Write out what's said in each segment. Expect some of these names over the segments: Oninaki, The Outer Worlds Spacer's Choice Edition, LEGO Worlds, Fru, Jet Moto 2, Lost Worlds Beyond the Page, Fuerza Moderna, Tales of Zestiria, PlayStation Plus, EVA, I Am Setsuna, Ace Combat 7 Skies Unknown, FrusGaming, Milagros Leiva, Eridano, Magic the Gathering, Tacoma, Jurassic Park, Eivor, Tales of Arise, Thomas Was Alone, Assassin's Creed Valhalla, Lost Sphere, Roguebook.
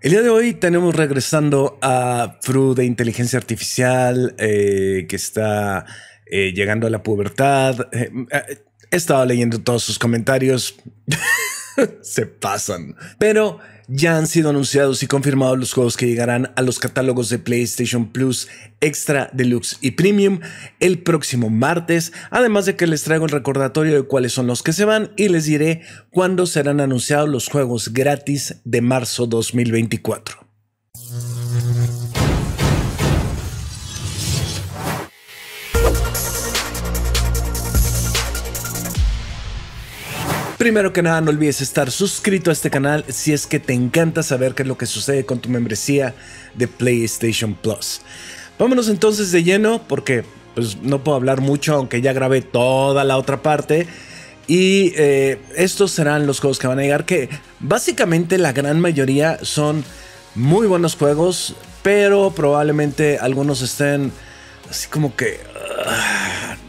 El día de hoy tenemos regresando a Fru de inteligencia artificial que está llegando a la pubertad. He estado leyendo todos sus comentarios. Se pasan. Pero ya han sido anunciados y confirmados los juegos que llegarán a los catálogos de PlayStation Plus, Extra, Deluxe y Premium el próximo martes. Además de que les traigo el recordatorio de cuáles son los que se van y les diré cuándo serán anunciados los juegos gratis de marzo 2024. Primero que nada, no olvides estar suscrito a este canal si es que te encanta saber qué es lo que sucede con tu membresía de PlayStation Plus. Vámonos entonces de lleno porque pues, no puedo hablar mucho, aunque ya grabé toda la otra parte. Y estos serán los juegos que van a llegar, que básicamente la gran mayoría son muy buenos juegos, pero probablemente algunos estén así como que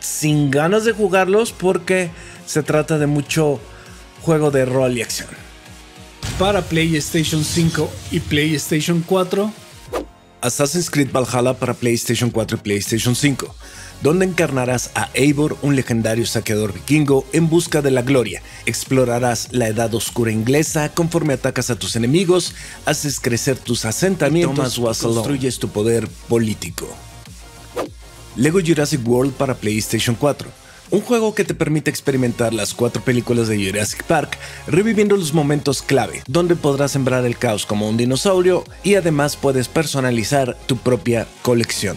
sin ganas de jugarlos porque se trata de mucho juego de rol y acción. Para PlayStation 5 y PlayStation 4. Assassin's Creed Valhalla para PlayStation 4 y PlayStation 5. Donde encarnarás a Eivor, un legendario saqueador vikingo en busca de la gloria. Explorarás la edad oscura inglesa conforme atacas a tus enemigos, haces crecer tus asentamientos y construyes tu poder político. Lego Jurassic World para PlayStation 4. Un juego que te permite experimentar las 4 películas de Jurassic Park, reviviendo los momentos clave, donde podrás sembrar el caos como un dinosaurio y además puedes personalizar tu propia colección.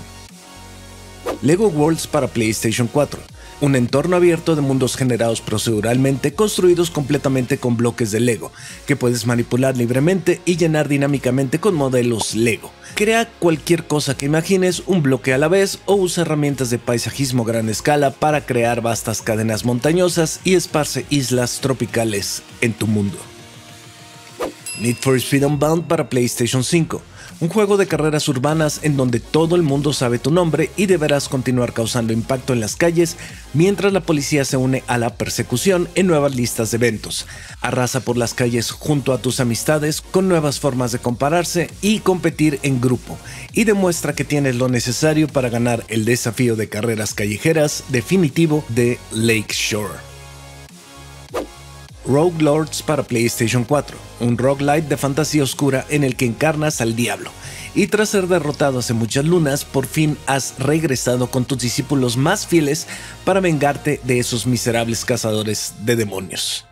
LEGO Worlds para PlayStation 4. Un entorno abierto de mundos generados proceduralmente, construidos completamente con bloques de LEGO, que puedes manipular libremente y llenar dinámicamente con modelos LEGO. Crea cualquier cosa que imagines, un bloque a la vez, o usa herramientas de paisajismo a gran escala para crear vastas cadenas montañosas y esparce islas tropicales en tu mundo. Need for Speed Unbound para PlayStation 5. Un juego de carreras urbanas en donde todo el mundo sabe tu nombre y deberás continuar causando impacto en las calles mientras la policía se une a la persecución en nuevas listas de eventos. Arrasa por las calles junto a tus amistades con nuevas formas de compararse y competir en grupo, y demuestra que tienes lo necesario para ganar el desafío de carreras callejeras definitivo de Lakeshore. Rogue Lords para PlayStation 4, un roguelite de fantasía oscura en el que encarnas al diablo, y tras ser derrotado hace muchas lunas, por fin has regresado con tus discípulos más fieles para vengarte de esos miserables cazadores de demonios.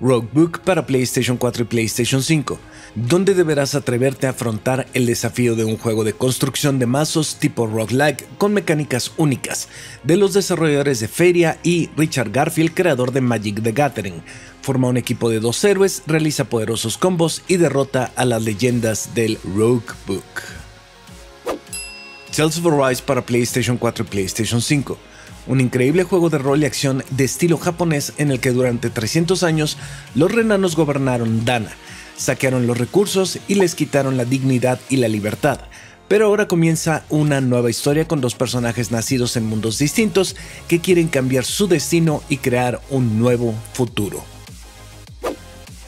Roguebook para PlayStation 4 y PlayStation 5, donde deberás atreverte a afrontar el desafío de un juego de construcción de mazos tipo roguelike con mecánicas únicas, de los desarrolladores de Feria y Richard Garfield, creador de Magic the Gathering. Forma un equipo de 2 héroes, realiza poderosos combos y derrota a las leyendas del Roguebook. Tales of Arise para PlayStation 4 y PlayStation 5. Un increíble juego de rol y acción de estilo japonés en el que durante 300 años los renanos gobernaron Dana, saquearon los recursos y les quitaron la dignidad y la libertad. Pero ahora comienza una nueva historia con 2 personajes nacidos en mundos distintos que quieren cambiar su destino y crear un nuevo futuro.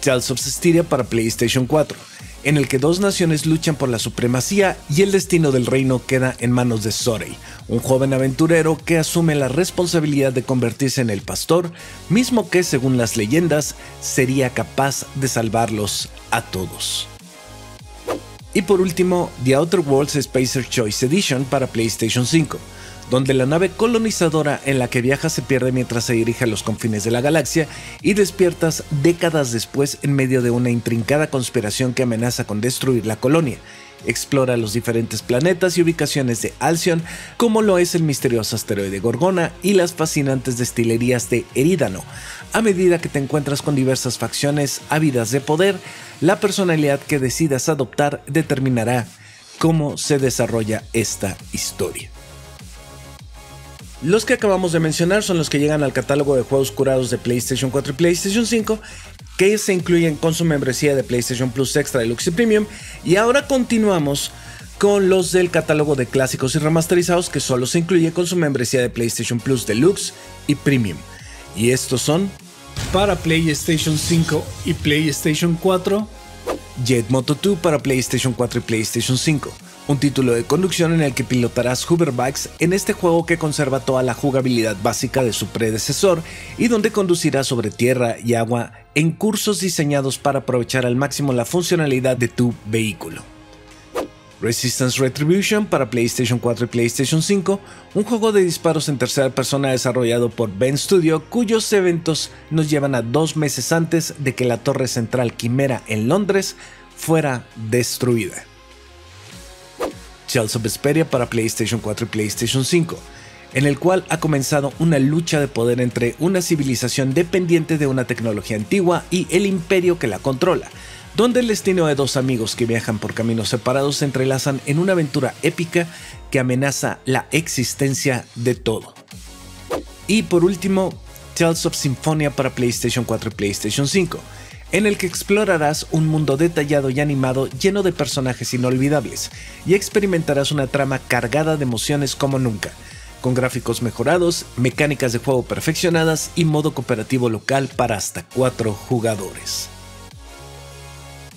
Tales of Zestiria para PlayStation 4, en el que 2 naciones luchan por la supremacía y el destino del reino queda en manos de Sorey, un joven aventurero que asume la responsabilidad de convertirse en el pastor, mismo que, según las leyendas, sería capaz de salvarlos a todos. Y por último, The Outer Worlds Spacer's Choice Edition para PlayStation 5, donde la nave colonizadora en la que viaja se pierde mientras se dirige a los confines de la galaxia y despiertas décadas después en medio de una intrincada conspiración que amenaza con destruir la colonia. Explora los diferentes planetas y ubicaciones de Alcyon, como lo es el misterioso asteroide Gorgona y las fascinantes destilerías de Eridano. A medida que te encuentras con diversas facciones ávidas de poder, la personalidad que decidas adoptar determinará cómo se desarrolla esta historia. Los que acabamos de mencionar son los que llegan al catálogo de juegos curados de PlayStation 4 y PlayStation 5, que se incluyen con su membresía de PlayStation Plus Extra, Deluxe y Premium. Y ahora continuamos con los del catálogo de clásicos y remasterizados, que solo se incluye con su membresía de PlayStation Plus Deluxe y Premium. Y estos son para PlayStation 5 y PlayStation 4. Jet Moto 2 para PlayStation 4 y PlayStation 5, un título de conducción en el que pilotarás hoverbikes en este juego que conserva toda la jugabilidad básica de su predecesor y donde conducirás sobre tierra y agua en cursos diseñados para aprovechar al máximo la funcionalidad de tu vehículo. Resistance Retribution para PlayStation 4 y PlayStation 5, un juego de disparos en tercera persona desarrollado por Bend Studio, cuyos eventos nos llevan a 2 meses antes de que la torre central Quimera en Londres fuera destruida. Tales of Zestiria para PlayStation 4 y PlayStation 5, en el cual ha comenzado una lucha de poder entre una civilización dependiente de una tecnología antigua y el imperio que la controla, donde el destino de 2 amigos que viajan por caminos separados se entrelazan en una aventura épica que amenaza la existencia de todo. Y por último, Tales of Symphonia para PlayStation 4 y PlayStation 5, en el que explorarás un mundo detallado y animado lleno de personajes inolvidables, y experimentarás una trama cargada de emociones como nunca, con gráficos mejorados, mecánicas de juego perfeccionadas y modo cooperativo local para hasta 4 jugadores.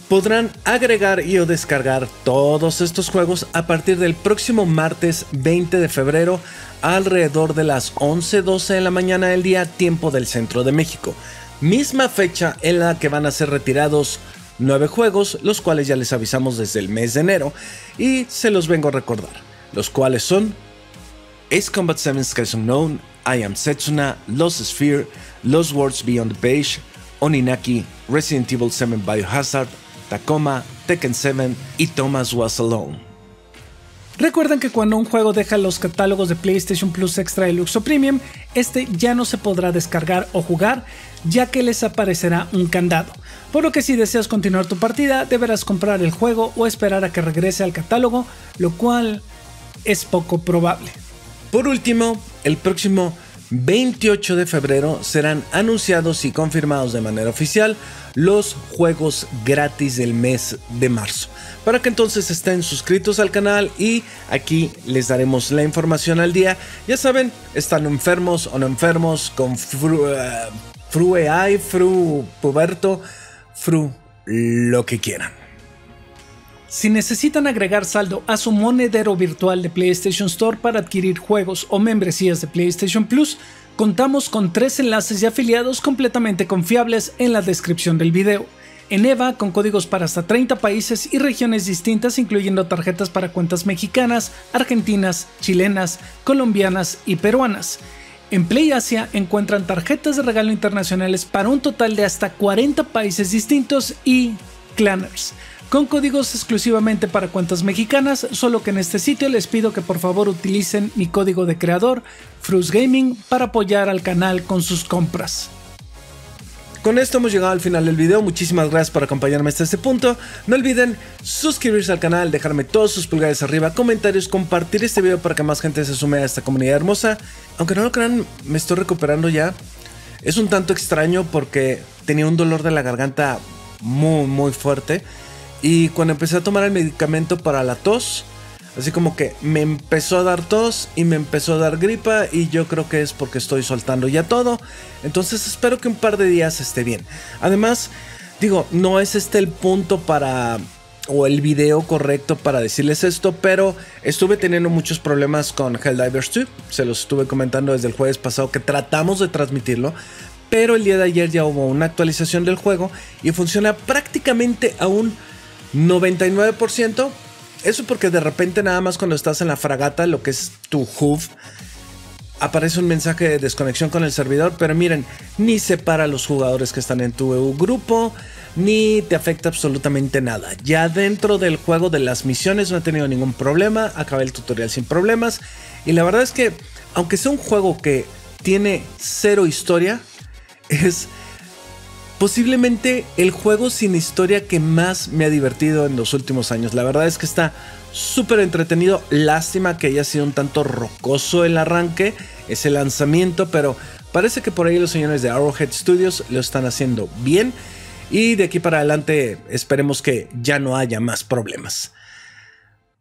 Podrán agregar y o descargar todos estos juegos a partir del próximo martes 20 de febrero alrededor de las 11:12 de la mañana del día, tiempo del centro de México. Misma fecha en la que van a ser retirados 9 juegos, los cuales ya les avisamos desde el mes de enero y se los vengo a recordar, los cuales son Ace Combat 7 Skies Unknown, I Am Setsuna, Lost Sphere, Lost Worlds Beyond the Page, Oninaki, Resident Evil 7 Biohazard, Tacoma, Tekken 7 y Thomas Was Alone. Recuerden que cuando un juego deja los catálogos de PlayStation Plus Extra Deluxe o Premium, este ya no se podrá descargar o jugar, ya que les aparecerá un candado, por lo que si deseas continuar tu partida deberás comprar el juego o esperar a que regrese al catálogo, lo cual es poco probable. Por último, el próximo 28 de febrero serán anunciados y confirmados de manera oficial los juegos gratis del mes de marzo, para que entonces estén suscritos al canal y aquí les daremos la información al día. Ya saben, están enfermos o no enfermos con lo que quieran. Si necesitan agregar saldo a su monedero virtual de PlayStation Store para adquirir juegos o membresías de PlayStation Plus, contamos con 3 enlaces de afiliados completamente confiables en la descripción del video. En EVA, con códigos para hasta 30 países y regiones distintas, incluyendo tarjetas para cuentas mexicanas, argentinas, chilenas, colombianas y peruanas. En Play Asia encuentran tarjetas de regalo internacionales para un total de hasta 40 países distintos y clanners, con códigos exclusivamente para cuentas mexicanas, solo que en este sitio les pido que por favor utilicen mi código de creador, FrusGaming, para apoyar al canal con sus compras. Con esto hemos llegado al final del video, muchísimas gracias por acompañarme hasta este punto. No olviden suscribirse al canal, dejarme todos sus pulgares arriba, comentarios, compartir este video para que más gente se sume a esta comunidad hermosa. Aunque no lo crean, me estoy recuperando ya. Es un tanto extraño porque tenía un dolor de la garganta muy fuerte. Y cuando empecé a tomar el medicamento para la tos, así como que me empezó a dar tos y me empezó a dar gripa, y yo creo que es porque estoy soltando ya todo. Entonces espero que un par de días esté bien. Además, digo, no es este el punto para, o el video correcto para decirles esto, pero estuve teniendo muchos problemas con Helldivers 2. Se los estuve comentando desde el jueves pasado que tratamos de transmitirlo. Pero el día de ayer ya hubo una actualización del juego y funciona prácticamente a un 99%, eso porque de repente nada más cuando estás en la fragata, lo que es tu hub, aparece un mensaje de desconexión con el servidor, pero miren, ni separa a los jugadores que están en tu grupo, ni te afecta absolutamente nada. Ya dentro del juego de las misiones no he tenido ningún problema, acabé el tutorial sin problemas, y la verdad es que, aunque sea un juego que tiene 0 historia, es posiblemente el juego sin historia que más me ha divertido en los últimos años. La verdad es que está súper entretenido. Lástima que haya sido un tanto rocoso el arranque, ese lanzamiento, pero parece que por ahí los señores de Arrowhead Studios lo están haciendo bien. Y de aquí para adelante esperemos que ya no haya más problemas.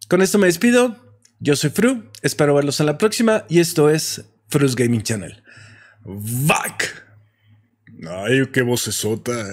Con esto me despido. Yo soy Fru, espero verlos en la próxima. Y esto es Fru's Gaming Channel. ¡Vac! Ay, qué vocesota.